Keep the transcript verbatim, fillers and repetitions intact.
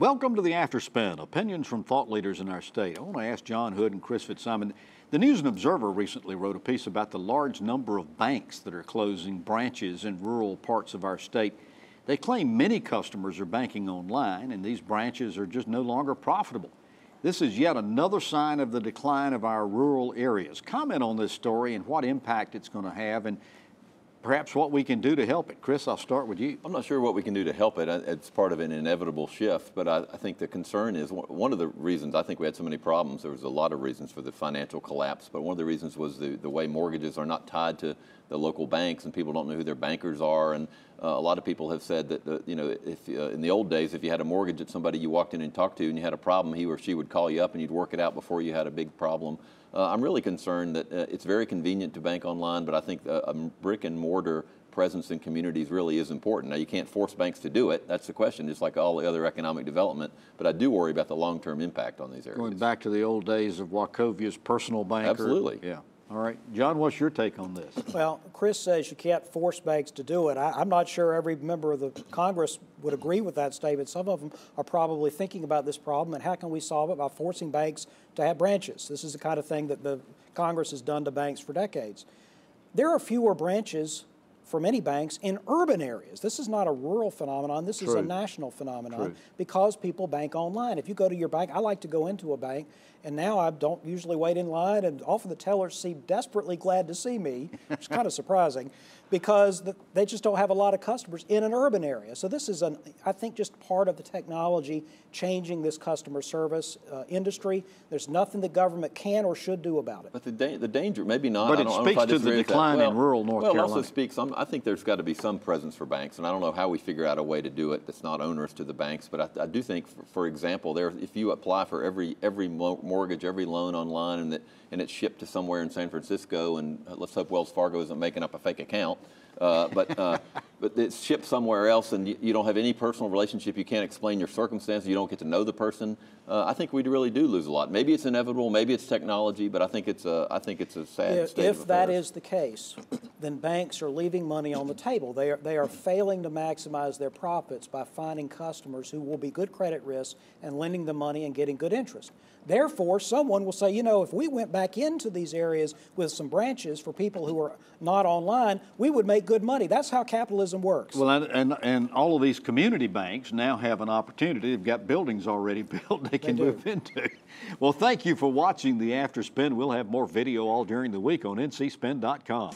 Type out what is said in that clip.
Welcome to the Afterspin, opinions from thought leaders in our state. I want to ask John Hood and Chris Fitzsimon. The News and Observer recently wrote a piece about the large number of banks that are closing branches in rural parts of our state. They claim many customers are banking online and these branches are just no longer profitable. This is yet another sign of the decline of our rural areas. Comment on this story and what impact it's going to have, and perhaps what we can do to help it. Chris, I'll start with you. I'm not sure what we can do to help it. It's part of an inevitable shift, but I think the concern is, one of the reasons I think we had so many problems, there was a lot of reasons for the financial collapse, but one of the reasons was the, the way mortgages are not tied to the local banks and people don't know who their bankers are. And uh, a lot of people have said that, the, you know, if, uh, in the old days, if you had a mortgage at somebody you walked in and talked to and you had a problem, he or she would call you up and you'd work it out before you had a big problem. Uh, I'm really concerned that uh, it's very convenient to bank online, but I think a, a brick and mortar presence in communities really is important. Now, you can't force banks to do it. That's the question, just like all the other economic development. But I do worry about the long-term impact on these areas. Going back to the old days of Wachovia's personal banker. Absolutely. Yeah. All right. John, what's your take on this? Well, Chris says you can't force banks to do it. I, I'm not sure every member of the Congress would agree with that statement. Some of them are probably thinking about this problem and how can we solve it by forcing banks to have branches. This is the kind of thing that the Congress has done to banks for decades. There are fewer branches for many banks in urban areas. This is not a rural phenomenon. This True. Is a national phenomenon True. Because people bank online. If you go to your bank, I like to go into a bank, and now I don't usually wait in line, and often the tellers seem desperately glad to see me, which is kind of surprising, because the, they just don't have a lot of customers in an urban area. So this is, an, I think, just part of the technology changing this customer service uh, industry. There's nothing the government can or should do about it. But the, da the danger, maybe not. But it speaks to the decline well, in rural North well, Carolina. Well, it also speaks, I'm, I think there's got to be some presence for banks, and I don't know how we figure out a way to do it that's not onerous to the banks, but I, I do think, for, for example, there, if you apply for every every mortgage, every loan online, and, that, and it's shipped to somewhere in San Francisco, and let's hope Wells Fargo isn't making up a fake account, uh, but uh, but it's shipped somewhere else, and you, you don't have any personal relationship, you can't explain your circumstances, you don't get to know the person, uh, I think we really do lose a lot. Maybe it's inevitable, maybe it's technology, but I think it's a, I think it's a sad if, state of affairs. If that is the case, then banks are leaving money on the table. They are, they are failing to maximize their profits by finding customers who will be good credit risk and lending them money and getting good interest. Therefore, someone will say, you know, if we went back into these areas with some branches for people who are not online, we would make good money. That's how capitalism works. Well, and, and, and all of these community banks now have an opportunity. They've got buildings already built they can they move into. Well, thank you for watching the Afterspin. We'll have more video all during the week on N C spin dot com.